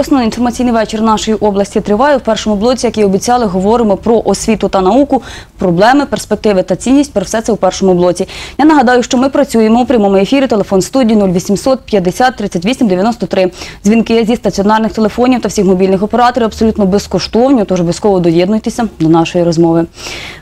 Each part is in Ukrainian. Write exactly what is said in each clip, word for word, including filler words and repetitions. Основний інформаційний вечір нашої області триває. В першому блоці, як і обіцяли, говоримо про освіту та науку, проблеми, перспективи та цінність. Про все це у першому блоці. Я нагадаю, що ми працюємо у прямому ефірі. Телефон студії нуль вісімсот п'ятдесят тридцять вісім дев'яносто три. Дзвінки зі стаціонарних телефонів та всіх мобільних операторів абсолютно безкоштовні, тож обов'язково доєднуйтеся до нашої розмови.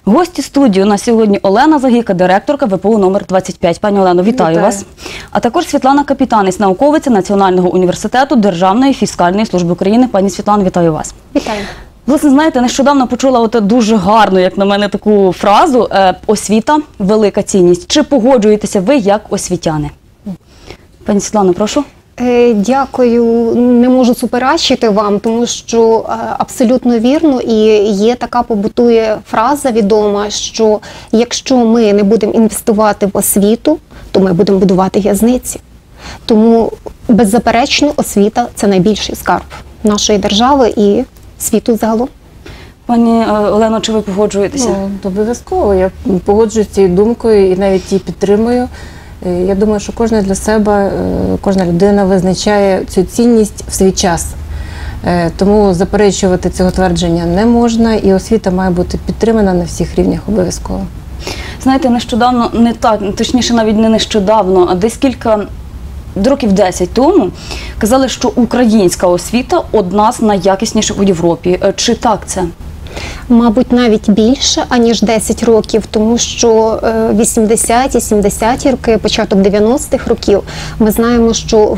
Гості студії у нас сьогодні Олена Загіка, директорка ВПУ номер двадцять п'ять. Пані Олено, вітаю, вітаю вас. А також Світлана Капітанець, науковиця Національного університету Державної фіскальної служби України. Пані Світлано, вітаю вас. Вітаю. Власне, знаєте, нещодавно почула от дуже гарну, як на мене, таку фразу «освіта – велика цінність». Чи погоджуєтеся ви як освітяни? Пані Світлано, прошу. Дякую. Не можу суперечити вам, тому що абсолютно вірно, і є така побутує фраза відома, що якщо ми не будемо інвестувати в освіту, то ми будемо будувати в'язниці. Тому, беззаперечно, освіта – це найбільший скарб нашої держави і світу загалом. Пані Олено, чи ви погоджуєтеся? Ну, обов'язково. Я погоджуюся цією думкою і навіть її підтримую. Я думаю, що кожна для себе, кожна людина визначає цю цінність в свій час. Тому заперечувати цього твердження не можна, і освіта має бути підтримана на всіх рівнях обов'язково. Знаєте, нещодавно, не так, точніше навіть не нещодавно, а десь кілька років десять тому казали, що українська освіта одна з найякісніших у Європі. Чи так це? Мабуть, навіть більше, аніж десять років, тому що вісімдесяті, сімдесяті роки, початок дев'яностих років, ми знаємо, що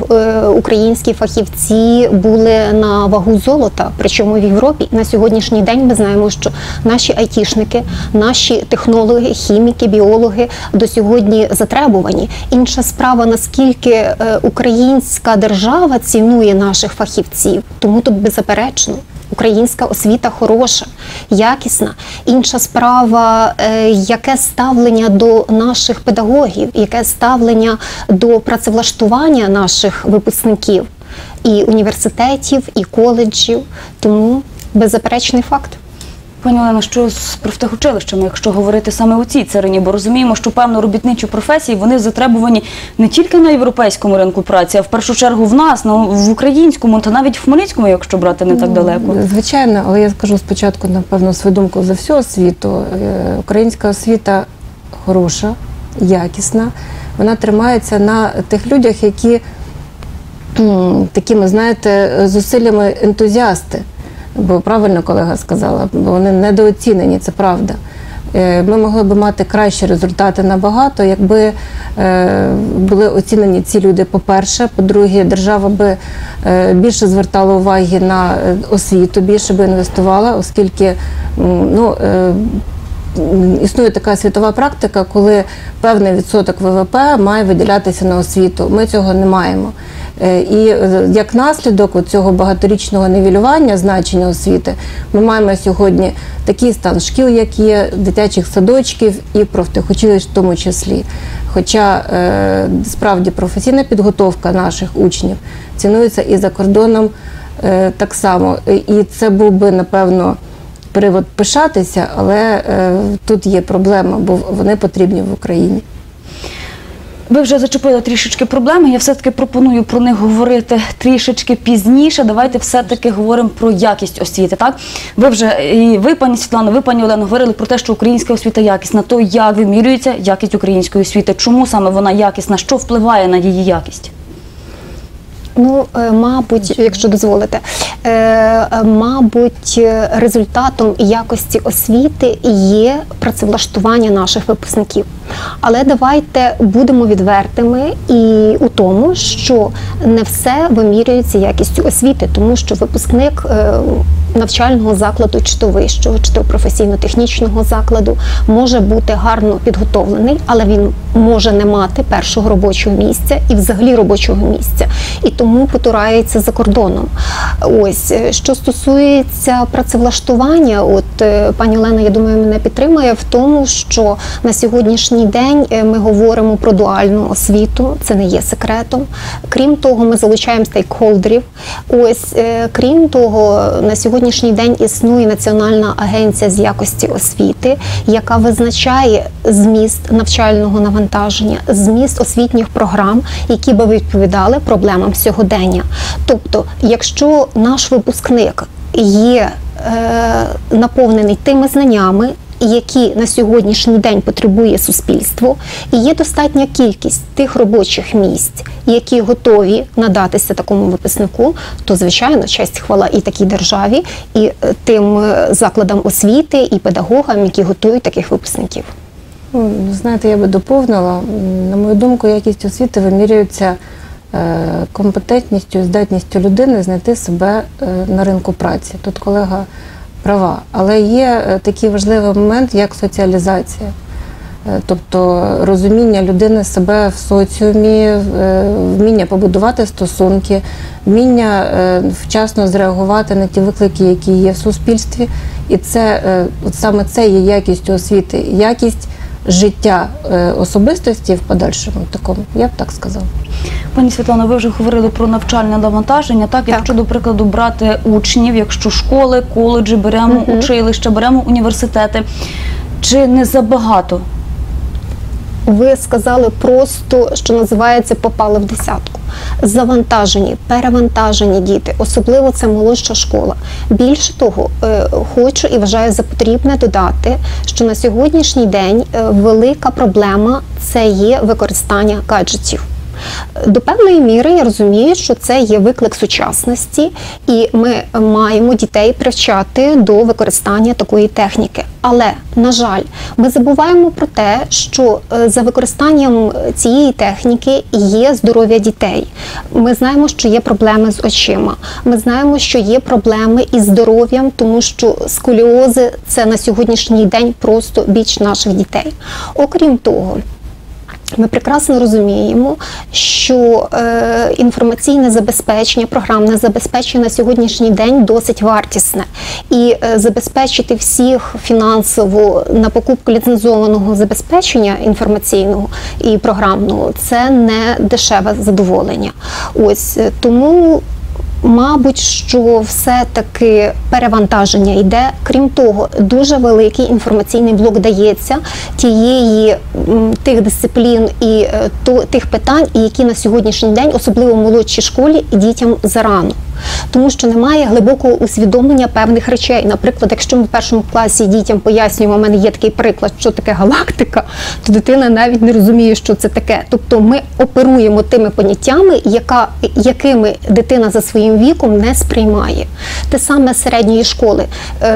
українські фахівці були на вагу золота, причому в Європі. На сьогоднішній день ми знаємо, що наші айтішники, наші технологи, хіміки, біологи до сьогодні затребувані. Інша справа, наскільки українська держава цінує наших фахівців, тому тут беззаперечно. Українська освіта хороша, якісна. Інша справа, яке ставлення до наших педагогів, яке ставлення до працевлаштування наших випускників і університетів, і коледжів. Тому беззаперечний факт. Пані Олено, що з профтехучилищами, якщо говорити саме у цій царині, бо розуміємо, що певно робітничі професії, вони затребувані не тільки на європейському ринку праці, а в першу чергу в нас, в українському та навіть в Хмельницькому, якщо брати не так далеко. Звичайно, але я скажу спочатку, напевно, свою думку за всю освіту. Українська освіта хороша, якісна, вона тримається на тих людях, які такими, знаєте, зусиллями ентузіасти. Бо правильно колега сказала, бо вони недооцінені, це правда. Ми могли б мати кращі результати набагато, якби були оцінені ці люди, по-перше. По-друге, держава би більше звертала уваги на освіту, більше би інвестувала, оскільки, ну, існує така світова практика, коли певний відсоток ВВП має виділятися на освіту. Ми цього не маємо. І як наслідок цього багаторічного нівелювання значення освіти, ми маємо сьогодні такий стан шкіл, як є, дитячих садочків і профтехучилищ в тому числі. Хоча, справді, професійна підготовка наших учнів цінується і за кордоном так само. І це був би, напевно, привод пишатися, але тут є проблема, бо вони потрібні в Україні. Ви вже зачепили трішечки проблеми, я все-таки пропоную про них говорити трішечки пізніше. Давайте все-таки говоримо про якість освіти, так? Ви вже, і ви, пані Світлано, ви, пані Олено, говорили про те, що українська освіта якісна. То як вимірюється якість української освіти? Чому саме вона якісна? Що впливає на її якість? Ну, мабуть, якщо дозволите, мабуть, результатом якості освіти є працевлаштування наших випускників. Але давайте будемо відвертими і у тому, що не все вимірюється якістю освіти, тому що випускник навчального закладу, чи то вищого, чи то професійно-технічного закладу, може бути гарно підготовлений, але він може не мати першого робочого місця і взагалі робочого місця, і тому потурається за кордоном. Ось, що стосується працевлаштування, от пані Олена, я думаю, мене підтримає в тому, що на сьогоднішній день ми говоримо про дуальну освіту, це не є секретом. Крім того, ми залучаємо стейкхолдерів. Ось, крім того, на сьогодні На сьогоднішній день існує Національна агенція з якості освіти, яка визначає зміст навчального навантаження, зміст освітніх програм, які би відповідали проблемам сьогодення. Тобто, якщо якщо наш випускник є е, наповнений тими знаннями, які на сьогоднішній день потребує суспільство, і є достатня кількість тих робочих місць, які готові надатися такому випускнику, то, звичайно, честь, хвала і такій державі, і тим закладам освіти, і педагогам, які готують таких випускників. Знаєте, я би доповнила. На мою думку, якість освіти вимірюється компетентністю, здатністю людини знайти себе на ринку праці. Тут колега права. Але є такий важливий момент, як соціалізація. Тобто розуміння людини себе в соціумі, вміння побудувати стосунки, вміння вчасно зреагувати на ті виклики, які є в суспільстві. І це, от саме це є якістю освіти, якість життя особистості в подальшому такому, я б так сказала. Пані Світлано, ви вже говорили про навчальне навантаження. Так, так. Якщо, до прикладу, брати учнів, якщо школи, коледжі, беремо угу. училища, беремо університети, чи не забагато? Ви сказали просто, що називається, попали в десятку. Завантажені, перевантажені діти, особливо це молодша школа. Більше того, хочу і вважаю за потрібне додати, що на сьогоднішній день велика проблема – це є використання гаджетів. До певної міри я розумію, що це є виклик сучасності, і ми маємо дітей привчати до використання такої техніки. Але, на жаль, ми забуваємо про те, що за використанням цієї техніки є здоров'я дітей. Ми знаємо, що є проблеми з очима, ми знаємо, що є проблеми із здоров'ям, тому що сколіози – це на сьогоднішній день просто біч наших дітей. Окрім того, ми прекрасно розуміємо, що е, інформаційне забезпечення, програмне забезпечення на сьогоднішній день досить вартісне. І е, забезпечити всіх фінансово на покупку ліцензованого забезпечення інформаційного і програмного – це не дешеве задоволення. Ось тому, мабуть, що все-таки перевантаження йде. Крім того, дуже великий інформаційний блок дається тієї, тих дисциплін і то, тих питань, які на сьогоднішній день, особливо в молодшій школі, дітям зарано. Тому що немає глибокого усвідомлення певних речей. Наприклад, якщо ми в першому класі дітям пояснюємо, у мене є такий приклад, що таке галактика, то дитина навіть не розуміє, що це таке. Тобто ми оперуємо тими поняттями, яка, якими дитина за своїм віком не сприймає. Те саме з середньої школи.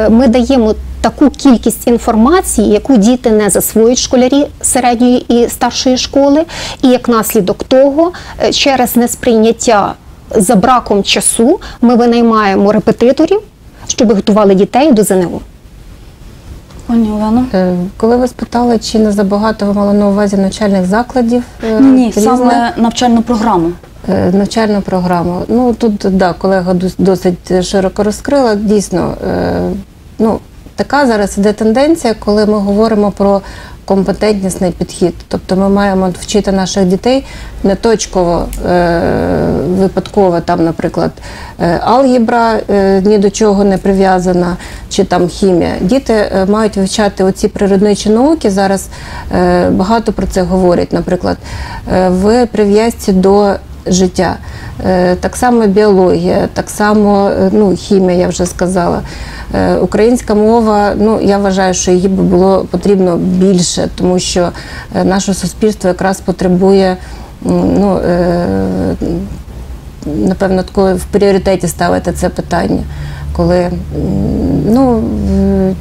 Ми даємо таку кількість інформації, яку діти не засвоюють школярі середньої і старшої школи, і як наслідок того, через несприйняття за браком часу ми винаймаємо репетиторів, щоб готували дітей до ЗНО. Пані Олено. Коли ви спитали, чи не забагато ви мали на увазі навчальних закладів? Ні, різних? Саме навчальну програму. Навчальну програму. Ну, тут, так, да, колега досить широко розкрила. Дійсно, ну, така зараз іде тенденція, коли ми говоримо про компетентнісний підхід. Тобто ми маємо вчити наших дітей не точково, е випадково, там, наприклад, е алгебра е ні до чого не прив'язана, чи там хімія. Діти е мають вивчати оці природничі науки, зараз е багато про це говорять, наприклад, е в прив'язці до життя. Е так само біологія, так само е ну, хімія, я вже сказала. Українська мова, ну, я вважаю, що її би було потрібно більше, тому що наше суспільство якраз потребує, ну, напевно, такої в пріоритеті ставити це питання. Коли, ну,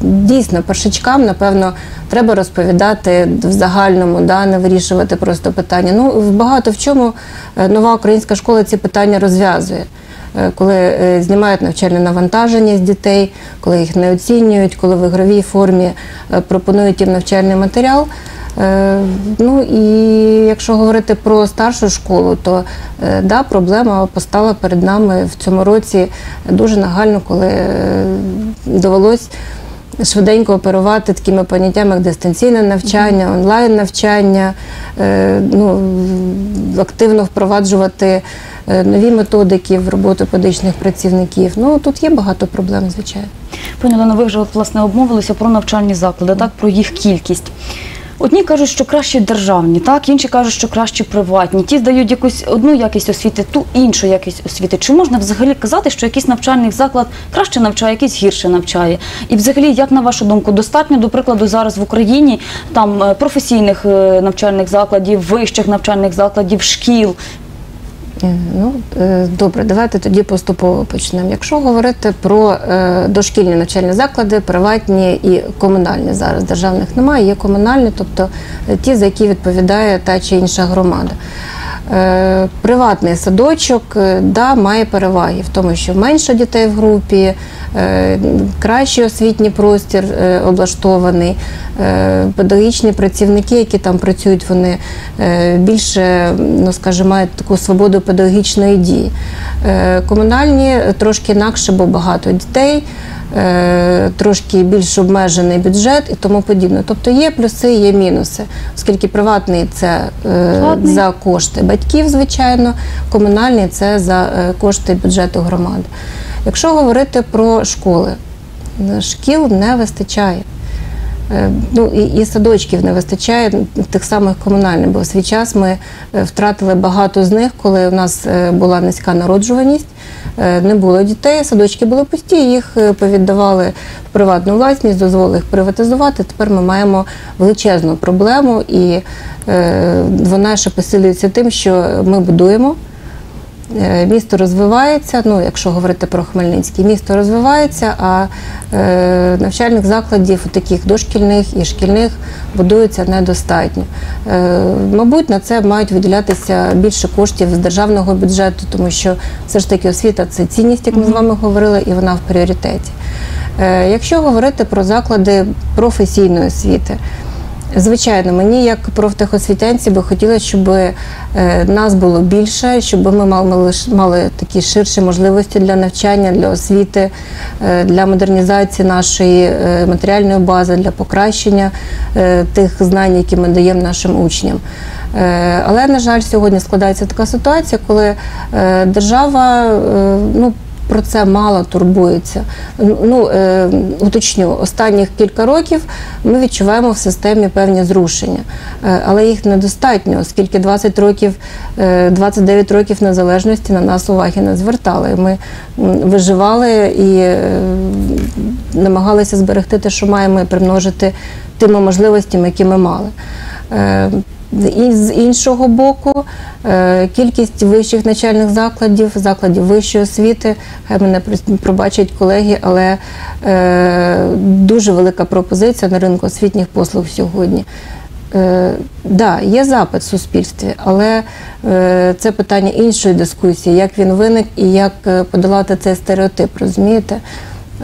дійсно, першачкам, напевно, треба розповідати в загальному, да, не вирішувати просто питання. Ну, багато в чому нова українська школа ці питання розв'язує. Коли знімають навчальне навантаження з дітей, коли їх не оцінюють, коли в ігровій формі пропонують їм навчальний матеріал. Ну і якщо говорити про старшу школу, то да, проблема постала перед нами в цьому році дуже нагально, коли довелось швиденько оперувати такими поняттями, як дистанційне навчання, онлайн-навчання, ну, активно впроваджувати нові методики в роботу педагогічних працівників. Ну, тут є багато проблем, звичайно. Пані Олено, ви вже, власне, обмовилися про навчальні заклади, так, про їх кількість. Одні кажуть, що краще державні, так? Інші кажуть, що краще приватні. Ті дають якусь одну якість освіти, ту іншу якість освіти. Чи можна взагалі казати, що якийсь навчальний заклад краще навчає, якийсь гірше навчає? І взагалі, як на вашу думку, достатньо, до прикладу, зараз в Україні там професійних навчальних закладів, вищих навчальних закладів, шкіл? Ну, добре, давайте тоді поступово почнемо. Якщо говорити про дошкільні навчальні заклади, приватні і комунальні зараз, державних немає, є комунальні, тобто ті, за які відповідає та чи інша громада. Приватний садочок, да, має переваги в тому, що менше дітей в групі, кращий освітній простір облаштований, педагогічні працівники, які там працюють, вони більше, ну, скажімо, мають таку свободу педагогічної дії. Комунальні трошки інакше, бо багато дітей, трошки більш обмежений бюджет і тому подібне. Тобто є плюси, є мінуси, оскільки приватний – це за кошти батьків, звичайно, комунальний – це за кошти бюджету громади. Якщо говорити про школи, шкіл не вистачає. Ну, і, і садочків не вистачає, тих самих комунальних, бо в свій час ми втратили багато з них, коли у нас була низька народжуваність, не було дітей, садочки були пусті, їх повіддавали в приватну власність, дозволили їх приватизувати. Тепер ми маємо величезну проблему, і вона ще посилюється тим, що ми будуємо. Місто розвивається, ну, якщо говорити про Хмельницький, місто розвивається, а е, навчальних закладів, таких дошкільних і шкільних, будується недостатньо. Е, мабуть, на це мають виділятися більше коштів з державного бюджету, тому що все ж таки освіта – це цінність, як ми з вами говорили, і вона в пріоритеті. Е, якщо говорити про заклади професійної освіти, звичайно, мені, як профтехосвітянці, би хотілося, щоб нас було більше, щоб ми мали, мали такі ширші можливості для навчання, для освіти, для модернізації нашої матеріальної бази, для покращення тих знань, які ми даємо нашим учням. Але, на жаль, сьогодні складається така ситуація, коли держава, ну, про це мало турбується. Ну, е, уточню, останніх кілька років ми відчуваємо в системі певні зрушення, е, але їх недостатньо, оскільки двадцять років, е, двадцять дев'ять років незалежності на нас уваги не звертали. Ми виживали і е, намагалися зберегти те, що маємо, і примножити тими можливостями, які ми мали. Е, І з іншого боку, кількість вищих навчальних закладів, закладів вищої освіти, хай мене пробачать колеги, але дуже велика пропозиція на ринку освітніх послуг сьогодні. Так, да, є запит в суспільстві, але це питання іншої дискусії, як він виник і як подолати цей стереотип, розумієте?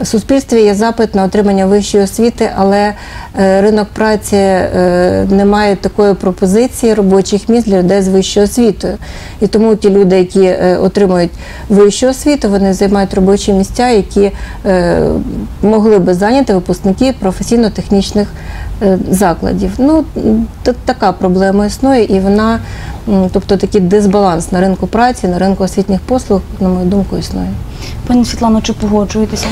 В суспільстві є запит на отримання вищої освіти, але ринок праці не має такої пропозиції робочих місць для людей з вищою освітою. І тому ті люди, які отримують вищу освіту, вони займають робочі місця, які могли би зайняти випускники професійно-технічних закладів. Ну, така проблема існує, і вона, тобто такий дисбаланс на ринку праці, на ринку освітніх послуг, на мою думку, існує. Пані Світлано, чи погоджуєтеся?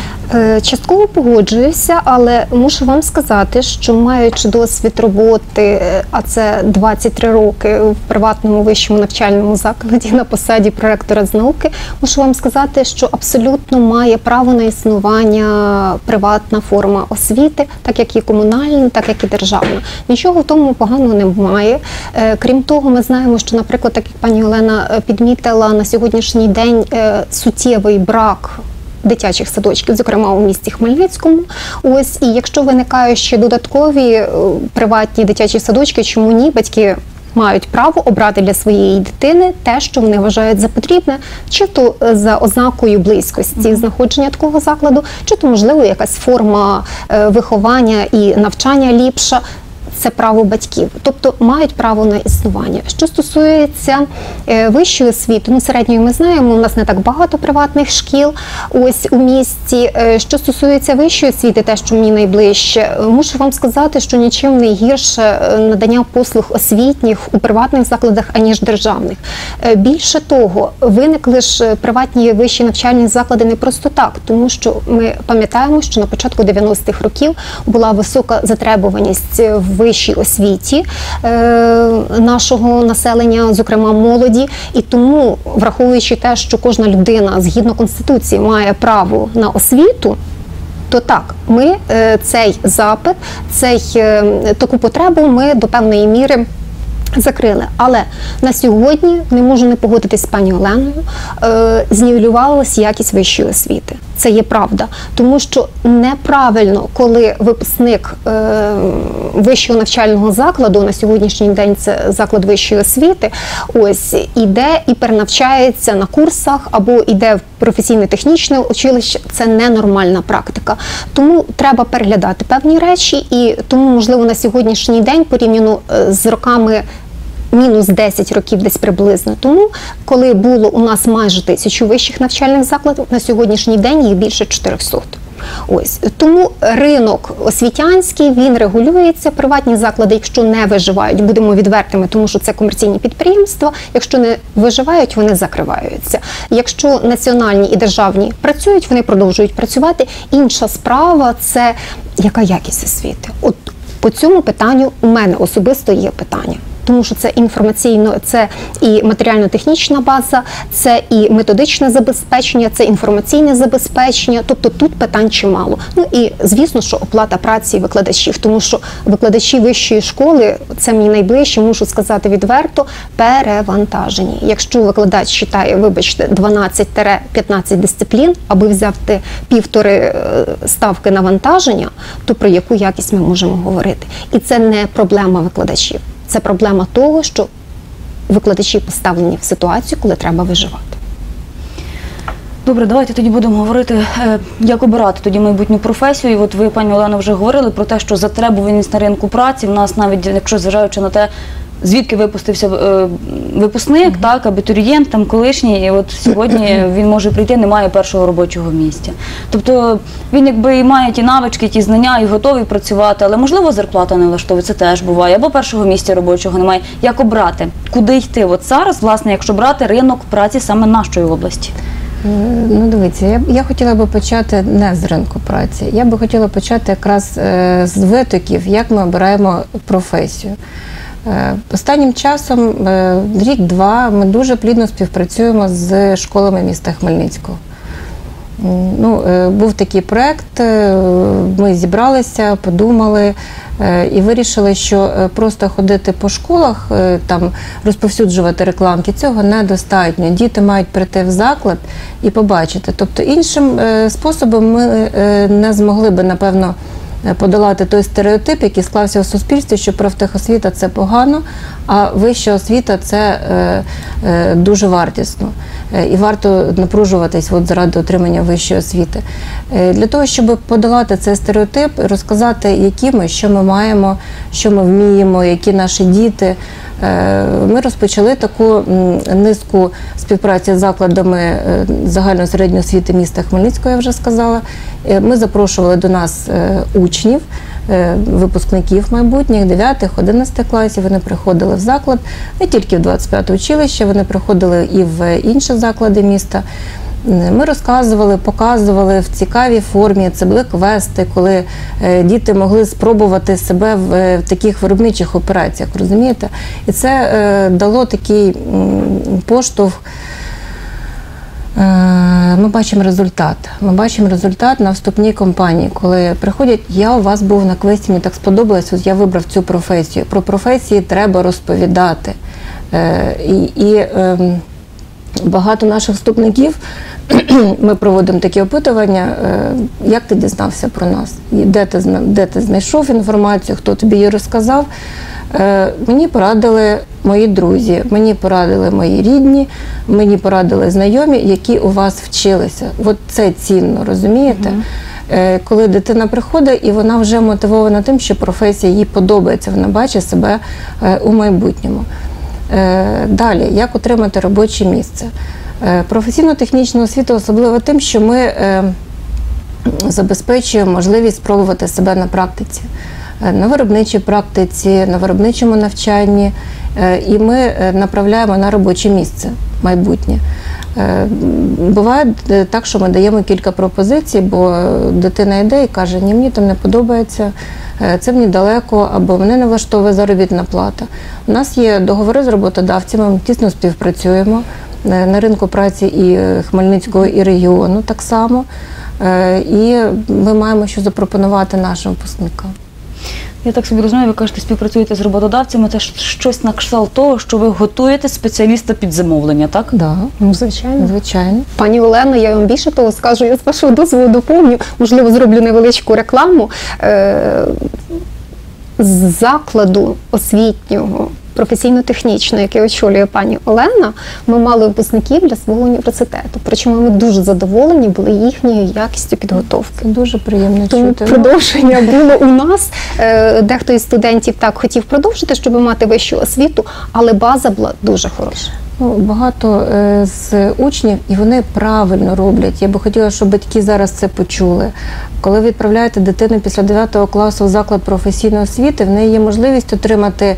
Частково погоджуюся, але мушу вам сказати, що маючи досвід роботи, а це двадцять три роки в приватному вищому навчальному закладі на посаді проректора з науки, мушу вам сказати, що абсолютно має право на існування приватна форма освіти, так як і комунальна, так як і державна. Нічого в тому поганого немає. Крім того, ми знаємо, що, наприклад, так як пані Олена підмітила, на сьогоднішній день суттєвий брак дитячих садочків, зокрема у місті Хмельницькому. Ось, і якщо виникають ще додаткові приватні дитячі садочки, чому ні, батьки мають право обрати для своєї дитини те, що вони вважають за потрібне, чи то за ознакою близькості знаходження такого закладу, чи то, можливо, якась форма виховання і навчання ліпша. Це право батьків, тобто мають право на існування. Що стосується вищої освіти, ну, середньої ми знаємо, у нас не так багато приватних шкіл ось у місті. Що стосується вищої освіти, те, що мені найближче, мушу вам сказати, що нічим не гірше надання послуг освітніх у приватних закладах, аніж державних. Більше того, виникли ж приватні вищі навчальні заклади не просто так, тому що ми пам'ятаємо, що на початку дев'яностих років була висока затребуваність в вищій освіті нашого населення, зокрема молоді. І тому, враховуючи те, що кожна людина згідно Конституції має право на освіту, то так, ми цей запит, цей, таку потребу ми до певної міри закрили. Але на сьогодні, не можу не погодитись з пані Оленою, знівелювалася якість вищої освіти. Це є правда. Тому що неправильно, коли випускник вищого навчального закладу, на сьогоднішній день це заклад вищої освіти, ось, іде і перенавчається на курсах або йде в професійно-технічне училище, це ненормальна практика. Тому треба переглядати певні речі, і тому, можливо, на сьогоднішній день, порівняно з роками мінус десять років десь приблизно тому, коли було у нас майже тисячу вищих навчальних закладів, на сьогоднішній день їх більше чотирьохсот. Ось. Тому ринок освітянський, він регулюється, приватні заклади, якщо не виживають, будемо відвертими, тому що це комерційні підприємства, якщо не виживають, вони закриваються. Якщо національні і державні працюють, вони продовжують працювати. Інша справа – це яка якість освіти. От по цьому питанню у мене особисто є питання. Тому що це інформаційно, це і матеріально-технічна база, це і методичне забезпечення, це інформаційне забезпечення, тобто тут питань чимало. Ну і, звісно, що оплата праці викладачів, тому що викладачі вищої школи, це мені найближче, мушу сказати відверто, перевантажені. Якщо викладач читає, вибачте, дванадцять-п'ятнадцять дисциплін, аби взяти півтори ставки навантаження, то про яку якість ми можемо говорити. І це не проблема викладачів. Це проблема того, що викладачі поставлені в ситуацію, коли треба виживати. Добре, давайте тоді будемо говорити, як обирати тоді майбутню професію. І от ви, пані Олено, вже говорили про те, що затребуваність на ринку праці в нас, навіть якщо зважаючи на те, звідки випустився випускник, mm-hmm. так, абітурієнт, там колишній, і от сьогодні він може прийти, не має першого робочого місця. Тобто він якби і має ті навички, ті знання, і готовий працювати, але можливо зарплата не влаштовує, це теж буває, або першого місця робочого немає. Як обрати? Куди йти? От зараз, власне, якщо брати ринок праці саме нашої області? Ну, дивіться, я, я хотіла би почати не з ринку праці, я би хотіла почати якраз е, з витоків, як ми обираємо професію. Останнім часом, рік-два, ми дуже плідно співпрацюємо з школами міста Хмельницького. Ну, був такий проєкт, ми зібралися, подумали і вирішили, що просто ходити по школах, там, розповсюджувати рекламки, цього недостатньо. Діти мають прийти в заклад і побачити. Тобто іншим способом ми не змогли би, напевно, подолати той стереотип, який склався у суспільстві, що профтехосвіта – це погано, а вища освіта – це дуже вартісно. І варто напружуватись от заради отримання вищої освіти. Для того, щоб подолати цей стереотип, розказати, які ми, що ми маємо, що ми вміємо, які наші діти. Ми розпочали таку низку співпраці з закладами загальної середньої освіти міста Хмельницького, я вже сказала. Ми запрошували до нас учнів, випускників майбутніх, дев'ятих-одинадцятих класів. Вони приходили в заклад, не тільки в двадцять п'яте училище, вони приходили і в інші заклади міста. Ми розказували, показували в цікавій формі, це були квести, коли діти могли спробувати себе в таких виробничих операціях, розумієте? І це дало такий поштовх. Ми бачимо результат. Ми бачимо результат на вступній кампанії, коли приходять, я у вас був на квесті, мені так сподобалось, я вибрав цю професію. Про професії треба розповідати. І, і багато наших вступників, ми проводимо такі опитування, як ти дізнався про нас, де ти, де ти знайшов інформацію, хто тобі її розказав. Мені порадили мої друзі, мені порадили мої рідні, мені порадили знайомі, які у вас вчилися. От це цінно, розумієте? Mm-hmm. Коли дитина приходить і вона вже мотивована тим, що професія їй подобається, вона бачить себе у майбутньому. Далі, як отримати робоче місце? Професійно-технічна освіта особлива тим, що ми забезпечуємо можливість спробувати себе на практиці. На виробничій практиці, на виробничому навчанні, і ми направляємо на робоче місце майбутнє. Буває так, що ми даємо кілька пропозицій, бо дитина йде і каже, ні, мені там не подобається, це мені далеко, або мене не влаштовує заробітна плата. У нас є договори з роботодавцями, ми тісно співпрацюємо на ринку праці і Хмельницького, і регіону так само. І ми маємо що запропонувати нашим випускникам. Я так собі розумію, ви кажете, співпрацюєте з роботодавцями, це щось на кшталт того, що ви готуєте спеціаліста під замовлення, так? Так, да, ну, звичайно. звичайно. Пані Олено, я вам більше того скажу, я з вашого дозволу доповню, можливо, зроблю невеличку рекламу. З закладу освітнього, професійно-технічного, який очолює пані Олена, ми мали випускників для свого університету. Причому ми дуже задоволені були їхньою якістю підготовки. Це дуже приємно Тому чути. Продовження було у нас. Дехто із студентів так хотів продовжити, щоб мати вищу освіту, але база була дуже хороша. Багато з учнів, і вони правильно роблять. Я би хотіла, щоб батьки зараз це почули. Коли ви відправляєте дитину після дев'ятого класу в заклад професійної освіти, в неї є можливість отримати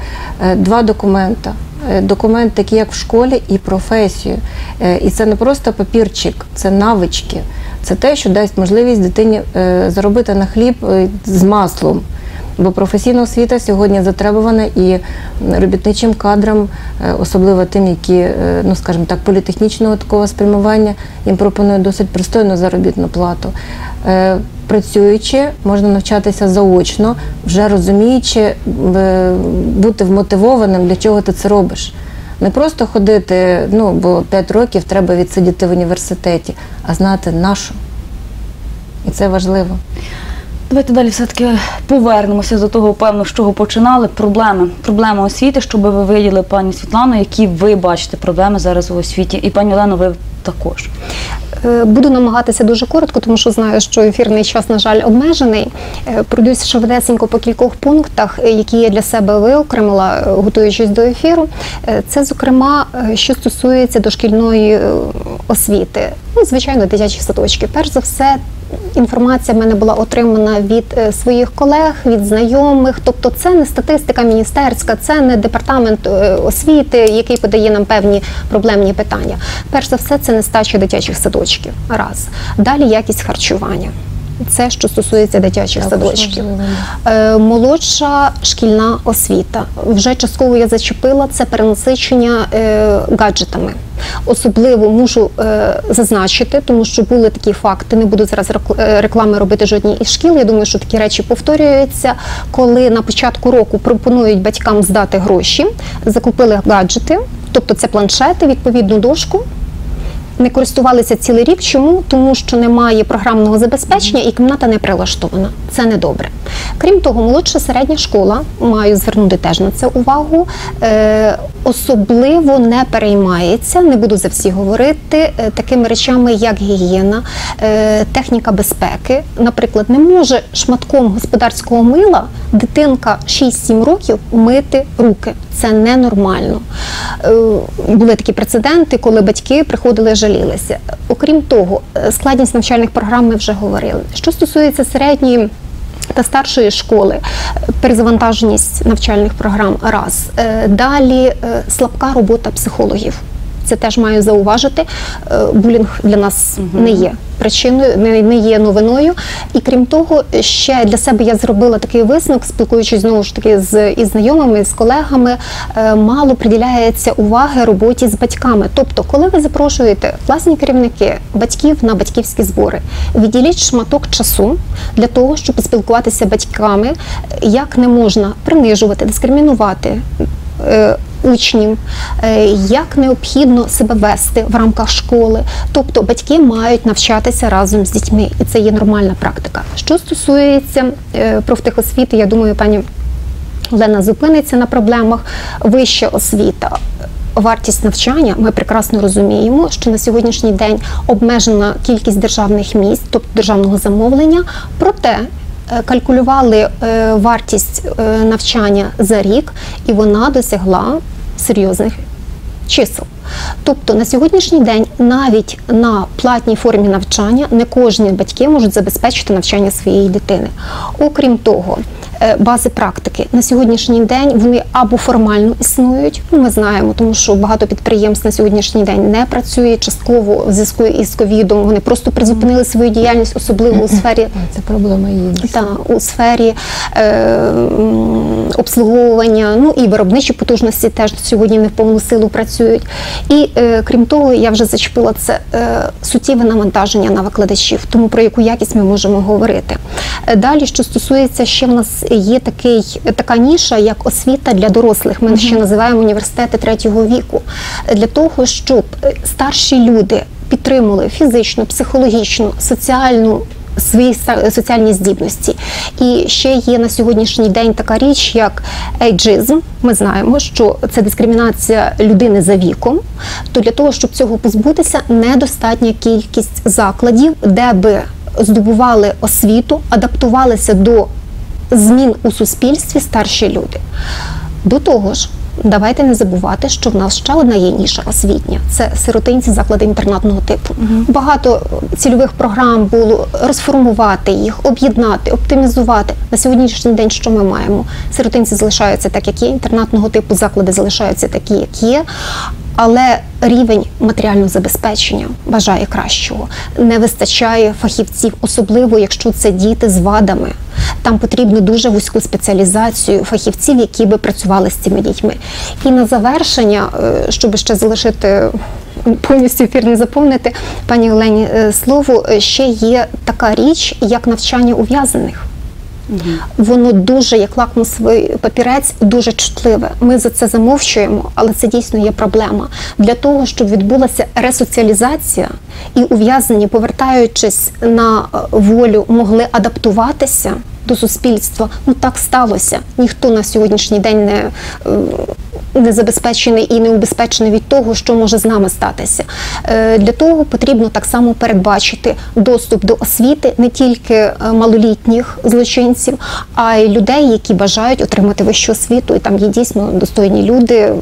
два документи. Документ такий, як в школі, і професію. І це не просто папірчик, це навички. Це те, що дасть можливість дитині заробити на хліб з маслом. Бо професійна освіта сьогодні затребувана і робітничим кадрам, особливо тим, які, ну, скажімо так, політехнічного такого спрямування, їм пропонують досить пристойну заробітну плату. Працюючи, можна навчатися заочно, вже розуміючи, бути вмотивованим, для чого ти це робиш. Не просто ходити, ну, бо п'ять років треба відсидіти в університеті, а знати на що. І це важливо. Давайте далі все-таки повернемося до того, певно, з чого починали. Проблеми. Проблеми освіти, щоб ви виділили, пані Світлано, які ви бачите проблеми зараз у освіті. І, пані Олено, ви також. Буду намагатися дуже коротко, тому що знаю, що ефірний час, на жаль, обмежений. Пройдусь швидесенько по кількох пунктах, які я для себе виокремила, готуючись до ефіру. Це, зокрема, що стосується дошкільної освіти. Ну, звичайно, дитячі садочки. Перш за все, інформація в мене була отримана від своїх колег, від знайомих. Тобто це не статистика міністерська, це не департамент освіти, який подає нам певні проблемні питання. Перш за все, це нестача дитячих садочків. Раз. Далі якість харчування. Це, що стосується дитячих так, садочків. Е, молодша шкільна освіта. Вже частково я зачепила, це перенасичення е, гаджетами. Особливо мушу е, зазначити, тому що були такі факти, не буду зараз реклами робити жодній із шкіл, я думаю, що такі речі повторюються, коли на початку року пропонують батькам здати гроші, закупили гаджети, тобто це планшети, відповідну дошку, не користувалися цілий рік. Чому? Тому що немає програмного забезпечення і кімната не прилаштована. Це недобре. Крім того, молодша середня школа, маю звернути теж на це увагу, е особливо не переймається, не буду за всі говорити, е такими речами, як гігієна, е техніка безпеки. Наприклад, не може шматком господарського мила дитинка шість-сім років мити руки. Це ненормально. Е були такі прецеденти, коли батьки приходили, жалілися. Окрім того, складність навчальних програм ми вже говорили. Що стосується середньої та старшої школи, перезавантаженість навчальних програм – раз. Далі слабка робота психологів. Це теж маю зауважити. Булінг для нас не є причиною, не є новиною. І крім того, ще для себе я зробила такий висновок, спілкуючись знову ж таки з із знайомими, з колегами, мало приділяється уваги роботі з батьками. Тобто, коли ви запрошуєте власні керівники, батьків на батьківські збори, відділіть шматок часу для того, щоб поспілкуватися з батьками, як не можна принижувати, дискримінувати учнів, як необхідно себе вести в рамках школи. Тобто батьки мають навчатися разом з дітьми, і це є нормальна практика. Що стосується профтехосвіти, я думаю, пані Олена зупиниться на проблемах. Вища освіта. Вартість навчання, ми прекрасно розуміємо, що на сьогоднішній день обмежена кількість державних місць, тобто державного замовлення, проте калькулювали е, вартість е, навчання за рік, і вона досягла серйозних чисел. Тобто на сьогоднішній день навіть на платній формі навчання не кожні батьки можуть забезпечити навчання своєї дитини. Окрім того, бази практики. На сьогоднішній день вони або формально існують, ми знаємо, тому що багато підприємств на сьогоднішній день не працює, частково в зв'язку із ковідом вони просто призупинили свою діяльність, особливо у сфері, це проблема є, та, у сфері е, обслуговування, ну і виробничі потужності теж сьогодні не в повну силу працюють. І е, крім того, я вже зачепила це е, суттєве навантаження на викладачів, тому про яку якість ми можемо говорити. Далі, що стосується, ще в нас є такий, така ніша, як освіта для дорослих. Ми [S2] Uh-huh. [S1] Ще називаємо університети третього віку. Для того, щоб старші люди підтримали фізичну, психологічну, соціальну, свої соціальні здібності. І ще є на сьогоднішній день така річ, як ейджизм. Ми знаємо, що це дискримінація людини за віком. То для того, щоб цього позбутися, недостатня кількість закладів, де би здобували освіту, адаптувалися до змін у суспільстві старші люди. До того ж, давайте не забувати, що в нас ще одна є ніша освітня – це сиротинці, заклади інтернатного типу. Mm-hmm. Багато цільових програм було розформувати їх, об'єднати, оптимізувати. На сьогоднішній день що ми маємо? Сиротинці залишаються так, як є, інтернатного типу заклади залишаються такі, як є, але рівень матеріального забезпечення бажає кращого. Не вистачає фахівців, особливо якщо це діти з вадами. Там потрібно дуже вузьку спеціалізацію фахівців, які би працювали з цими дітьми. І на завершення, щоб ще залишити повністю ефір, не заповнити, пані Олені слово, ще є така річ, як навчання ув'язнених. Воно дуже, як лакмусовий папірець, дуже чутливе. Ми за це замовчуємо, але це дійсно є проблема. Для того, щоб відбулася ресоціалізація і ув'язнені, повертаючись на волю, могли адаптуватися до суспільства. Ну так сталося. Ніхто на сьогоднішній день не, не забезпечений і не убезпечений від того, що може з нами статися. Для того потрібно так само передбачити доступ до освіти не тільки малолітніх злочинців, а й людей, які бажають отримати вищу освіту. І там є дійсно достойні люди,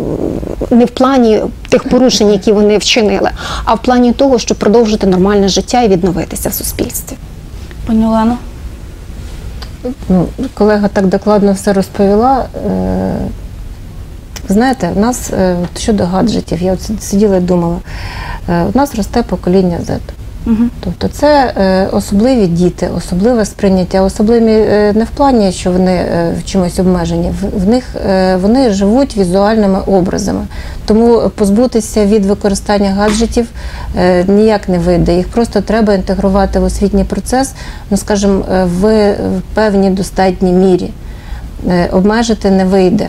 не в плані тих порушень, які вони вчинили, а в плані того, щоб продовжити нормальне життя і відновитися в суспільстві. Пані Олено? Ну, колега так докладно все розповіла. Знаєте, в нас щодо гаджетів, я от сиділа і думала, у нас росте покоління зет. Угу. Тобто це особливі діти, особливе сприйняття, особливі не в плані, що вони в чомусь обмежені, в них вони живуть візуальними образами. Тому позбутися від використання гаджетів ніяк не вийде. Їх просто треба інтегрувати в освітній процес, ну, скажімо, в певній достатній мірі. Обмежити не вийде.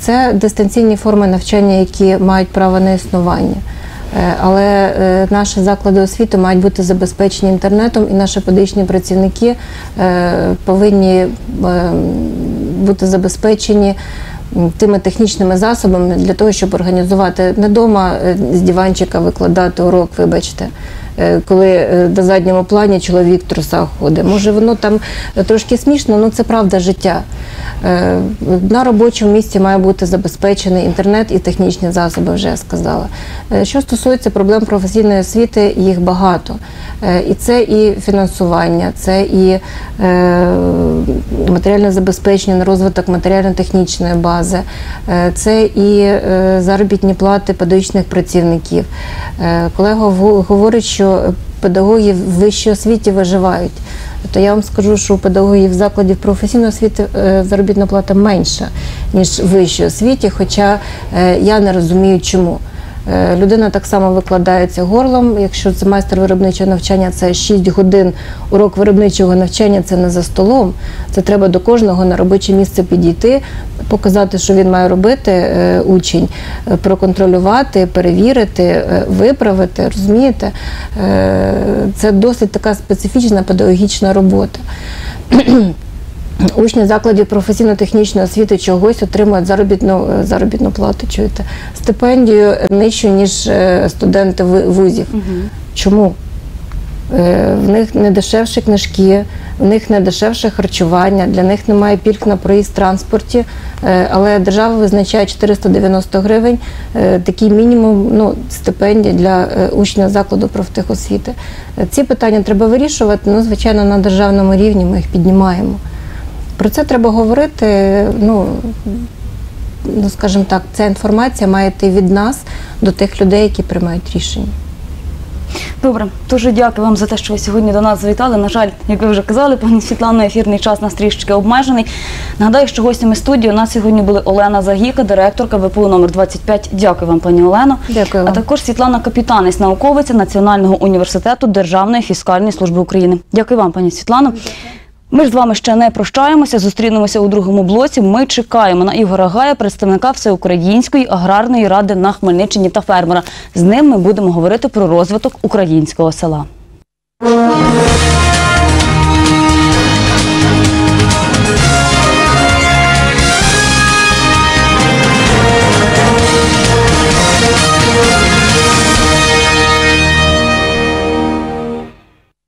Це дистанційні форми навчання, які мають право на існування. Але наші заклади освіти мають бути забезпечені інтернетом, і наші педагогічні працівники повинні бути забезпечені тими технічними засобами для того, щоб організувати не вдома з диванчика викладати урок, вибачте, коли до заднього плані чоловік в трусах ходить. Може, воно там трошки смішно, але це правда життя. На робочому місці має бути забезпечений інтернет і технічні засоби, вже я сказала. Що стосується проблем професійної освіти, їх багато. І це і фінансування, це і матеріальне забезпечення, розвиток матеріально-технічної бази, це і заробітні плати педагогічних працівників. Колега говорить, що педагоги в вищій освіті виживають. То я вам скажу, що у педагогів закладів професійної освіти заробітна плата менша, ніж в вищій освіті, хоча я не розумію, чому. Людина так само викладається горлом, якщо це майстер виробничого навчання, це шість годин, урок виробничого навчання – це не за столом, це треба до кожного на робоче місце підійти, показати, що він має робити, учень, проконтролювати, перевірити, виправити, розумієте? Це досить така специфічна педагогічна робота. Учні закладів професійно-технічної освіти чогось отримують заробітну, заробітну плату, чуєте, стипендію нижчу, ніж студенти вузів. Угу. Чому? В них не дешевші книжки, в них не дешевше харчування, для них немає пільг на проїзд в транспорті, але держава визначає чотириста дев'яносто гривень, такий мінімум, ну, стипендії для учня закладу профтехосвіти. Ці питання треба вирішувати, ну, звичайно, на державному рівні ми їх піднімаємо. Про це треба говорити, ну, ну, скажімо так, ця інформація має йти від нас до тих людей, які приймають рішення. Добре, дуже дякую вам за те, що ви сьогодні до нас завітали. На жаль, як ви вже казали, пані Світлано, ефірний час у нас трішечки обмежений. Нагадаю, що гостями студії у нас сьогодні були Олена Загіка, директорка ВПУ номер двадцять п'ять. Дякую вам, пані Олено. Дякую вам. А також Світлана Капітанець, науковиця Національного університету Державної фіскальної служби України. Дякую вам, пані Світлано. Дякую. Ми ж з вами ще не прощаємося, зустрінемося у другому блоці. Ми чекаємо на Ігора Гая, представника Всеукраїнської аграрної ради на Хмельниччині та фермера. З ним ми будемо говорити про розвиток українського села.